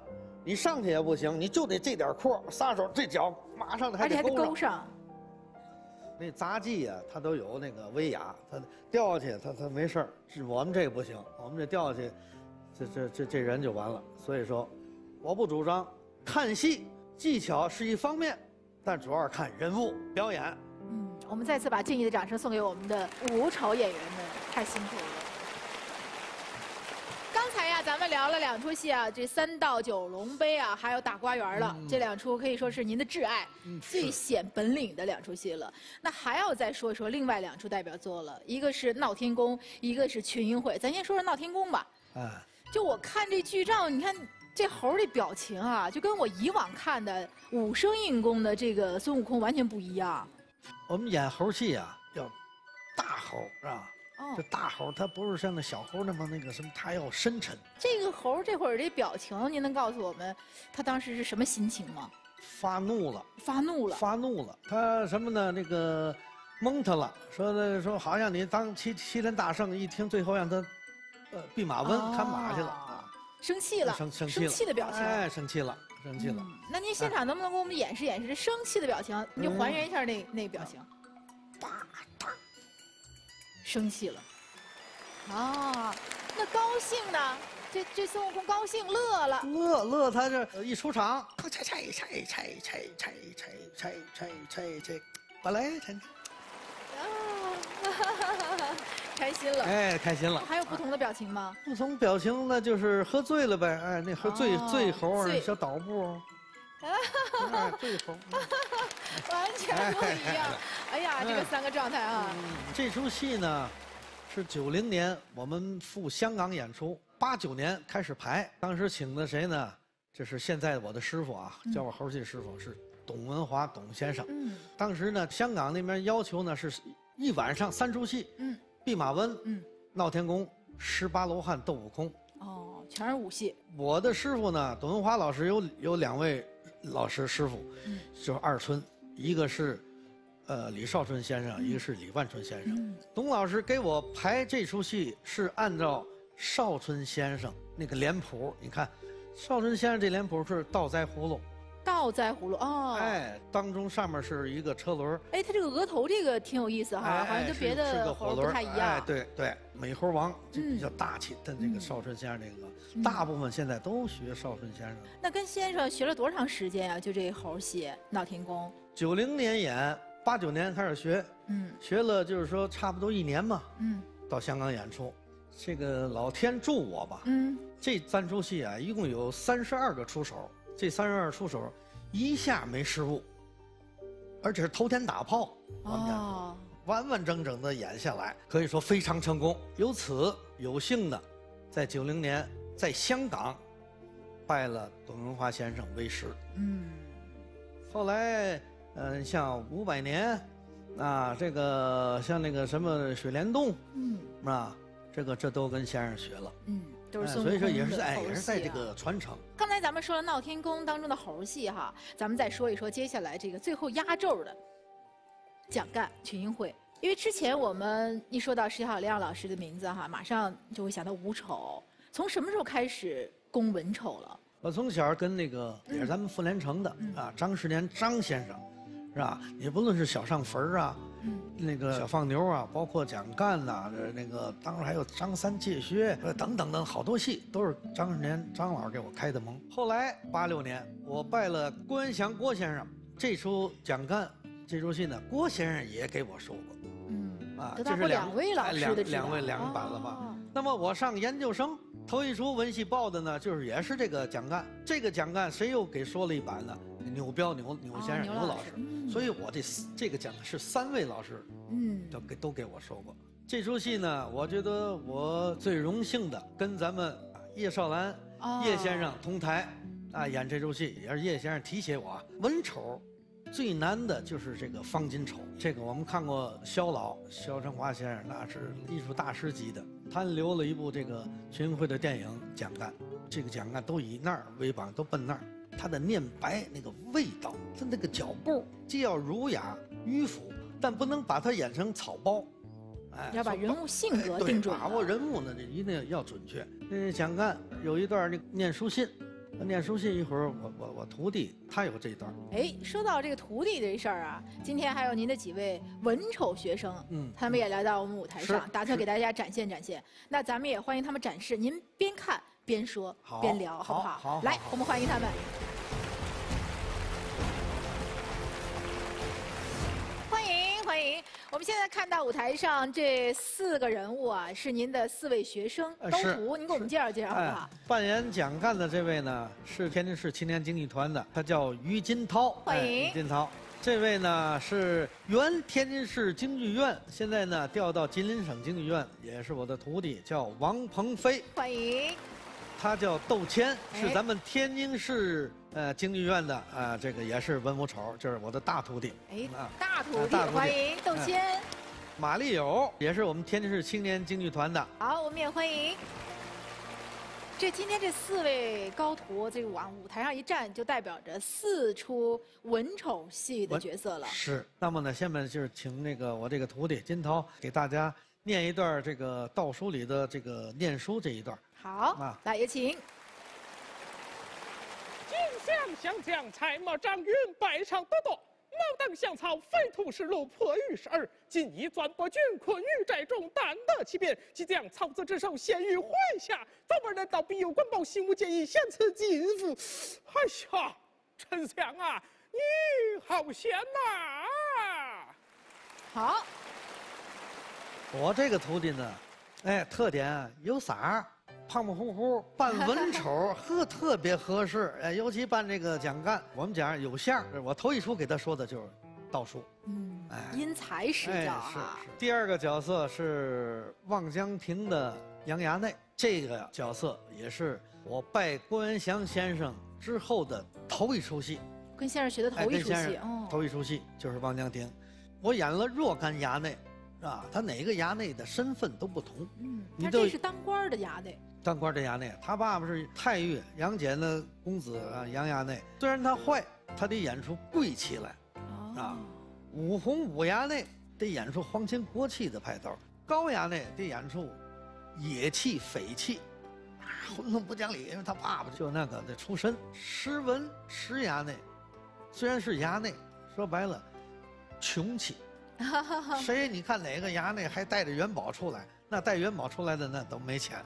你上去也不行，你就得这点阔撒手，这脚马上还得勾上。那杂技啊，它都有那个威亚，它掉下去它没事儿。我们这个不行，我们这掉下去，这人就完了。所以说，我不主张看戏技巧是一方面，但主要是看人物表演。嗯，我们再次把敬意的掌声送给我们的无丑演员们，太辛苦了。 咱们聊了2出戏啊，这3道9龙杯啊，还有打瓜园了，这2出可以说是您的挚爱，最显本领的2出戏了。那还要再说一说另外2出代表作了，一个是闹天宫，一个是群英会。咱先说说闹天宫吧。啊，就我看这剧照，你看这猴的表情啊，就跟我以往看的武生硬功的这个孙悟空完全不一样。我们演猴戏啊，要大猴是吧？ 这大猴它不是像那小猴那么那个什么，它要深沉。这个猴这会儿这表情，您能告诉我们他当时是什么心情吗？发怒了，发怒了，发怒了。他什么呢？那个蒙他了，说好像你当齐天大圣，一听最后让他，弼马温看马去了啊，生气了，生气的表情，哎，生气了，生气了。那您现场能不能给我们演示演示这生气的表情？你就还原一下那表情。 生气了，啊，那高兴呢？这孙悟空高兴乐了，乐他这一出场，拆，本来拆。 开心了，哎，开心了。还有不同的表情吗？不同表情那就是喝醉了呗，哎，那喝醉猴小倒步，啊，醉猴，完全不一样。哎呀，这个三个状态啊。这出戏呢，是90年我们赴香港演出，89年开始排。当时请的谁呢？这是现在我的师傅啊，教我猴戏师傅是董文华董先生。当时呢，香港那边要求呢是。 一晚上3出戏，弼马温，闹天宫，18罗汉斗悟空，哦，全是武戏。我的师傅呢，董文华老师有2位老师师傅，就是二春，一个是，李少春先生，一个是李万春先生。董老师给我排这出戏是按照少春先生那个脸谱，你看，少春先生这脸谱是倒栽葫芦。 倒栽葫芦哦，哎，当中上面是一个车轮哎，他这个额头这个挺有意思哈，好像跟别的猴不太一样。哎，对对，美猴王这比较大气，但这个少春先生这个，大部分现在都学少春先生。那跟先生学了多长时间呀？就这猴戏闹天宫，90年演，89年开始学，学了就是说差不多1年嘛，到香港演出，这个老天助我吧，这3出戏啊，一共有32个出手。 这32出手，一下没失误，而且是头天打炮，我们讲完完整整的演下来，可以说非常成功。由此有幸的，在90年在香港拜了董文华先生为师。后来像500年，啊，这个像那个什么水帘洞，是吧？这都跟先生学了。所以说也是在这个传承。刚才咱们说了闹天宫当中的猴戏哈，咱们再说一说接下来这个最后压轴的蒋干群英会。因为之前我们一说到石晓亮老师的名字哈，马上就会想到武丑。从什么时候开始攻文丑了？我从小跟那个也是咱们傅连城的啊张世年张先生，是吧？也不论是小上坟啊。 那个小放牛啊，包括蒋干呐，那个当时还有张三借靴等等，好多戏都是张世年张老师给我开的蒙。后来86年，我拜了郭元祥郭先生，这出蒋干这出戏呢，郭先生也给我收过。啊，这是2位老师的两位板子吧。那么我上研究生头一出文戏报的呢，就是也是这个蒋干，谁又给说了一板呢？ 钮先生，钮老师，所以我这个讲的是3位老师，都给我说过。这出戏呢，我觉得我最荣幸的跟咱们叶少兰叶先生同台啊，演这出戏也是叶先生提携我啊。文丑最难的就是这个方巾丑，这个我们看过萧成华先生，那是艺术大师级的，他留了一部这个群英会的电影《蒋干》，这个蒋干都以那儿为榜，都奔那儿。 他的念白那个味道，他那个脚步既要儒雅迂腐，但不能把它演成草包，哎，要把人物性格定准，把握人物呢，一定要准确。蒋干有一段念书信，一会儿我徒弟他有这一段。哎，说到这个徒弟这事儿啊，今天还有您的几位文丑学生，他们也来到我们舞台上，打算给大家展现展现。那咱们也欢迎他们展示，您边看边说边聊，好不好？好，来，我们欢迎他们。 欢迎！我们现在看到舞台上这4个人物啊，是您的4位学生都徒，您给我们介绍介绍好不好？扮演蒋干的这位呢，是天津市青年京剧团的，他叫于金涛。欢迎于金涛。这位呢是原天津市京剧院，现在呢调到吉林省京剧院，也是我的徒弟，叫王鹏飞。欢迎。他叫窦谦，是咱们天津市。 京剧院的啊，这个也是文武丑，就是我的大徒弟。哎，大徒弟，欢迎窦谦。马丽友也是我们天津市青年京剧团的。好，我们也欢迎。这今天这4位高徒，这个往舞台上一站，就代表着4出文丑戏的角色了。是。那么呢，下面就是请那个我这个徒弟金涛给大家念一段这个道书里的这个念书这一段。好，来也请。 金相相将才貌张云，白长不多，老邓想操废土石路破玉石耳，今宜钻破军困玉寨中，但得其变，即将操子之手陷于麾下。早晚人到必有官报，心无建议，先赐金斧。哎呀，丞相啊，你好闲呐！好，我这个徒弟呢，哎，特点、啊、有色儿。 胖胖乎乎扮文丑，呵，特别合适。哎，尤其扮这个蒋干，我们讲有相。我头一出给他说的就是道术，嗯，哎，因材施教啊。是。第二个角色是望江亭的杨衙内，这个角色也是我拜关元祥先生之后的头一出戏，跟先生学的头一出戏，哦，头一出戏就是望江亭，我演了若干衙内。 啊，他哪个衙内的身份都不同。嗯，他这是当官的衙内。当官的衙内，他爸爸是太尉杨戬的公子啊，杨衙内。虽然他坏，他得演出贵起来。哦、啊，武红武衙内得演出皇亲国戚的派头，高衙内得演出野气匪气，啊，混混不讲理。因为他爸爸就那个的出身。石文石衙内，虽然是衙内，说白了，穷气。 谁？你看哪个衙内还带着元宝出来？那带元宝出来的那都没钱，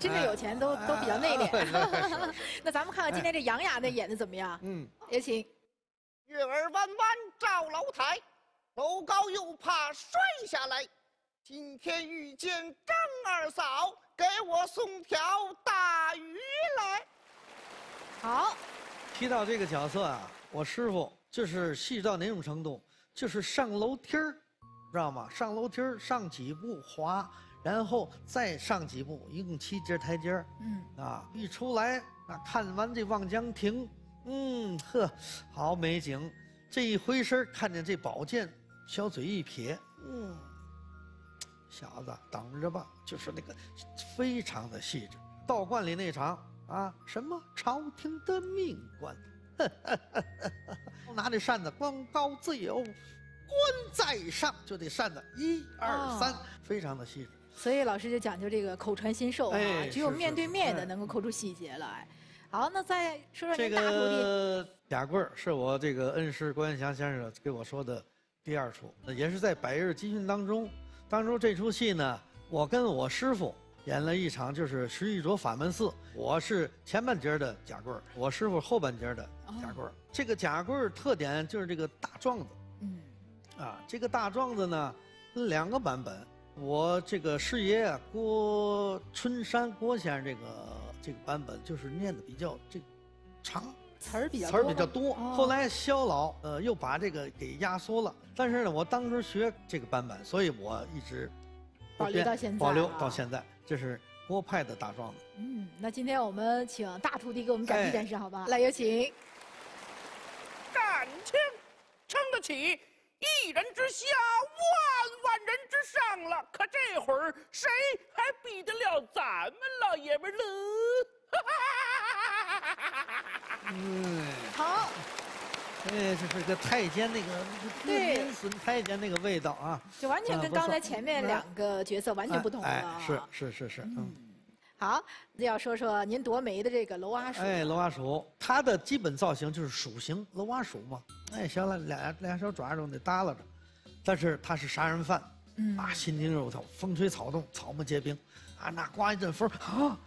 真正有钱都比较内敛。那咱们看看今天这杨衙内演的怎么样？嗯，也请。月儿弯弯照楼台，楼高又怕摔下来。今天遇见张二嫂，给我送条大鱼来。好，提到这个角色啊，我师傅就是细到哪种程度？ 就是上楼梯儿，知道吗？上楼梯儿上几步滑，然后再上几步，一共7节台阶儿。嗯啊，一出来啊，看完这望江亭，嗯呵，好美景。这一回身看见这宝剑，小嘴一撇，嗯，小子等着吧，就是那个非常的细致。道观里那场啊，什么朝廷的命官。 拿这扇子，光高自有，官在上，就这扇子1、2、3，非常的细致。所以老师就讲究这个口传心授啊，哎、只有面对面的能够抠出细节来。哎、好，那再说说这大徒弟。贾贵是我这个恩师关元祥先生给我说的第二出，也是在百日集训当中。当初这出戏呢，我跟我师傅。 演了一场就是石玉琢法门寺，我是前半截的贾贵，我师傅后半截的贾贵。这个贾贵特点就是这个大壮子，嗯，啊，这个大壮子呢，2个版本。我这个师爷啊，郭春山郭先生这个版本就是念的比较这个长，词儿比较多。哦、后来萧老又把这个给压缩了，但是呢，我当时学这个版本，所以我一直保留到现在，保留到现在。 这是郭派的大壮子。嗯，那今天我们请大徒弟给我们展示展示，好吧？哎、来，有请。感情撑得起一人之下，万万人之上了。可这会儿谁还比得了咱们老爷们呢？嗯，好。哎，这是个太监那个损太监那个味道啊，就完全跟刚才前面2个角色完全不同了。哎，是，嗯。好，要说说您夺媒的这个娄阿鼠。哎，娄阿鼠，它的基本造型就是鼠形，娄阿鼠嘛。哎，小俩小爪子得耷拉着，但是他是杀人犯，嗯啊，心惊肉跳，风吹草动，草木皆兵，啊，那刮一阵风啊，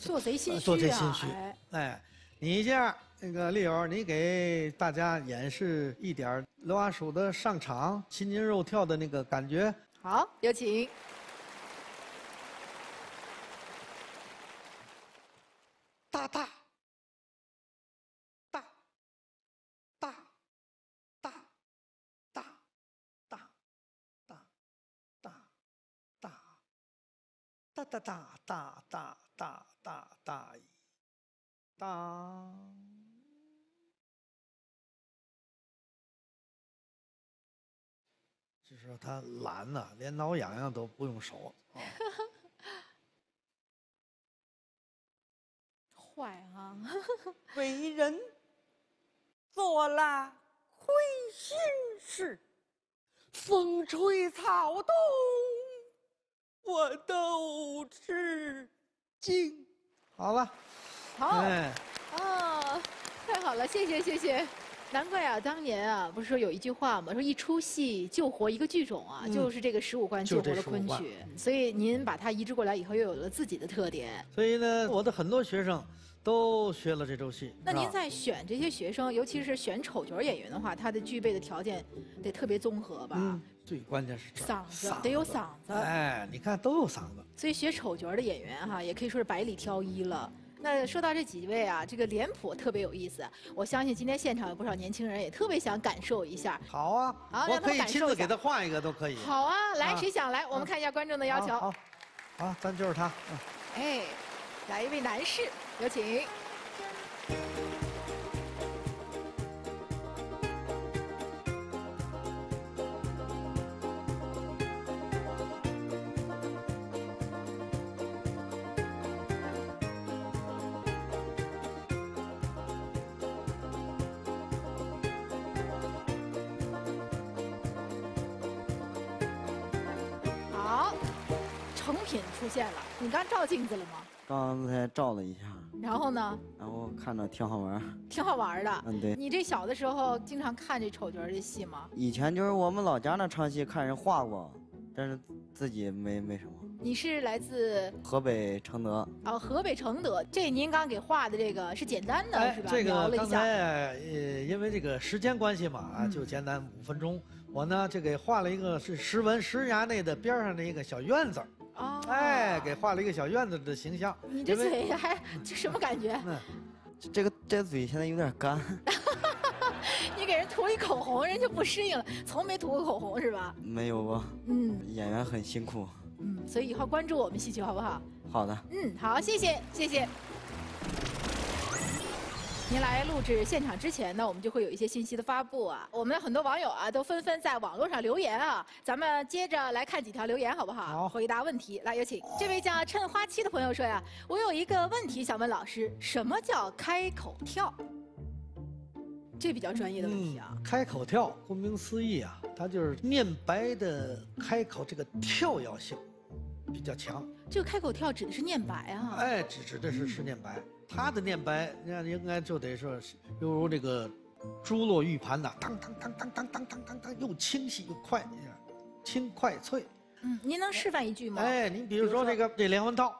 做贼心虚啊，做贼心虚。哎，你这样。 那个丽友，你给大家演示一点娄阿鼠的上场心惊肉跳的那个感觉。好，有请。大。 说他懒呐、啊，连挠痒痒都不用手。啊、坏啊！为人做了亏心事，风吹草动我都吃惊。好了，好，哎，哦，太好了，谢谢。难怪啊，当年啊，不是说有一句话嘛，说一出戏救活一个剧种啊，就是这个15贯救活了昆曲。所以您把它移植过来以后，又有了自己的特点。所以呢，我的很多学生都学了这出戏。那您在选这些学生，尤其是选丑角演员的话，他的具备的条件得特别综合吧？最关键是嗓子，得有嗓子。哎，你看都有嗓子。所以学丑角的演员哈，也可以说是百里挑一了。 那说到这几位啊，这个脸谱特别有意思。我相信今天现场有不少年轻人也特别想感受一下。好啊，好，我可以亲自给他画一个都可以。好啊，来，谁想来？我们看一下观众的要求。好，好，咱就是他。哎，来一位男士，有请。成品出现了，你刚照镜子了吗？刚才照了一下。然后呢？然后看着挺好玩。挺好玩的。嗯，对。你这小的时候经常看这丑角这戏吗？以前就是我们老家那唱戏看人画过，但是自己没什么。你是来自河北承德。哦，河北承德，这您刚给画的这个是简单的，哎、是吧？这个刚才因为这个时间关系嘛，就简单5分钟。我呢，这给画了一个是石文石衙内的边上的一个小院子。 哦，哎，给画了一个小院子的形象。你这嘴还这什么感觉？这嘴现在有点干。你给人涂一口红，人就不适应了。从没涂过口红是吧？没有过。嗯，演员很辛苦。嗯，所以以后关注我们戏曲好不好？好的。嗯，好，谢谢，谢谢。 您来录制现场之前呢，我们就会有一些信息的发布啊。我们很多网友啊，都纷纷在网络上留言啊。咱们接着来看几条留言，好不好？好，回答问题。来，有请这位叫趁花期的朋友说呀，我有一个问题想问老师，什么叫开口跳？这比较专业的问题啊。开口跳，顾名思义啊，它就是面白的开口，这个跳跃性比较强。这个开口跳指的是念白啊？哎，指的是念白。 他的念白，那应该就得说，犹如这个珠落玉盘呐，当当当当当当当当当，又清晰又快，轻快脆。嗯，您能示范一句吗？哎，您比如说这连环套，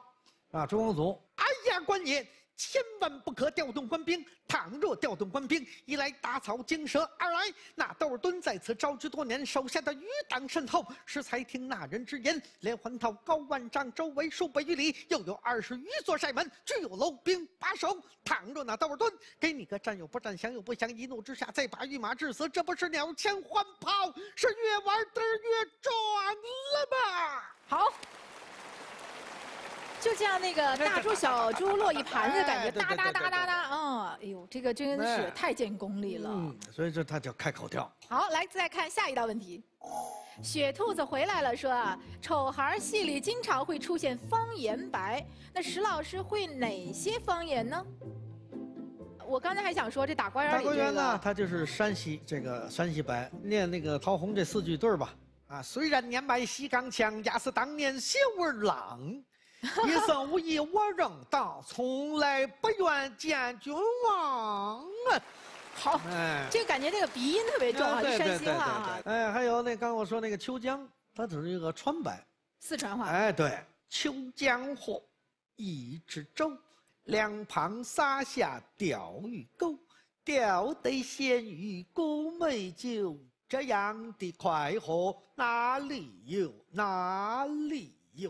啊，周光祖，哎呀，官爷，千万不可调动官兵，倘若调动官兵，一来打草惊蛇，二来那窦敦在此招之多年，手下的余党甚厚，时才听那人之言，连环套高万丈，周围数百余里，又有20余座寨门，具有楼兵把守。倘若那窦敦给你个战友不战，降友不降，一怒之下再把御马致死，这不是鸟枪换炮，是越玩嘚越转了吗？好。 就像那个大珠小珠落一盘子，感觉哒哒哒哒哒啊！哎呦，这个真是太见功力了。嗯，所以说它叫开口跳。好，来再看下一道问题。雪兔子回来了，说啊，丑孩戏里经常会出现方言白，那石老师会哪些方言呢？我刚才还想说这打官员。打官员呢，他就是山西这个山西白，念那个陶虹这4句对吧？啊，虽然年迈西岗强，雅似当年谢尔朗。 一生无义我仍当，从来不愿见君王啊！好，哎，这个感觉这个鼻音特别重啊，山西话啊。哎，还有那刚我说那个秋江，它只是一个川白，四川话。哎，对，秋江火，一只舟，两旁撒下钓鱼钩，钓得鲜鱼锅美酒，这样的快活哪里有哪里有。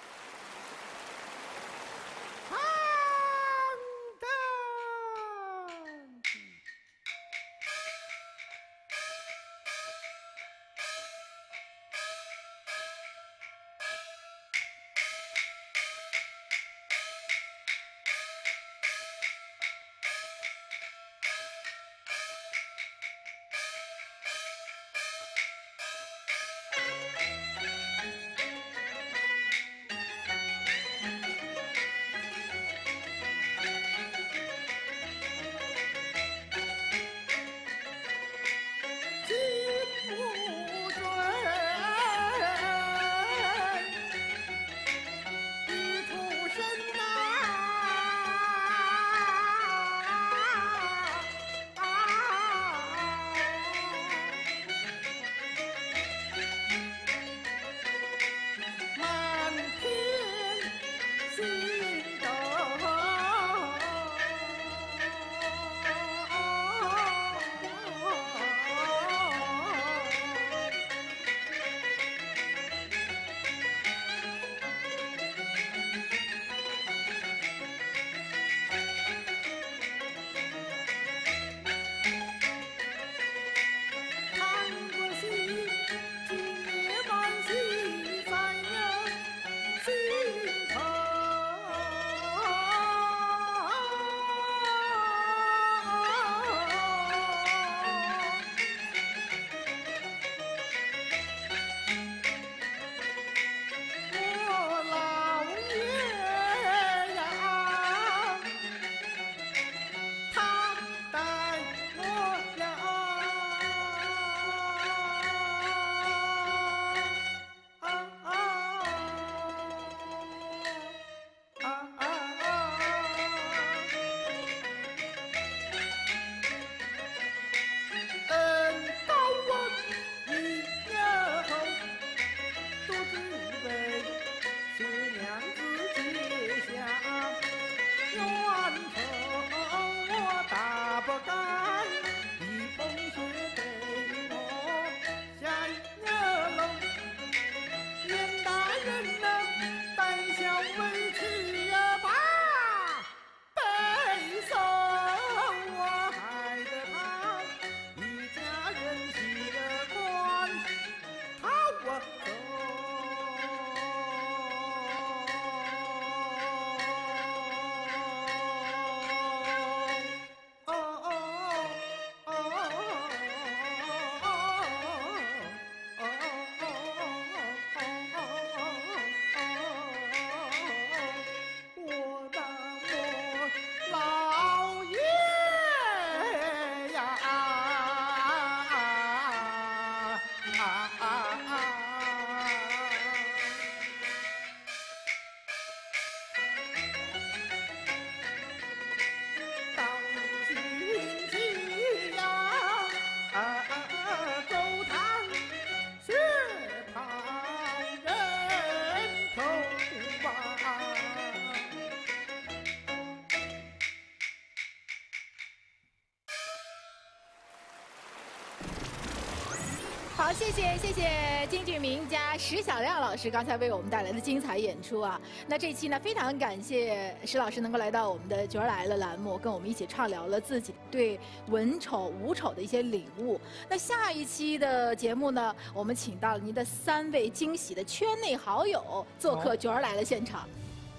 好，谢谢京剧名家石晓亮老师刚才为我们带来的精彩演出啊！那这期呢，非常感谢石老师能够来到我们的《角儿来了》栏目，跟我们一起畅聊了自己对文丑、武丑的一些领悟。那下一期的节目呢，我们请到了您的3位惊喜的圈内好友做客《角儿来了》现场。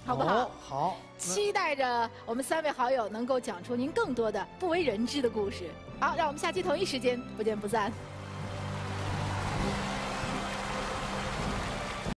好不好？好，期待着我们3位好友能够讲出您更多的不为人知的故事。好，让我们下期同一时间不见不散。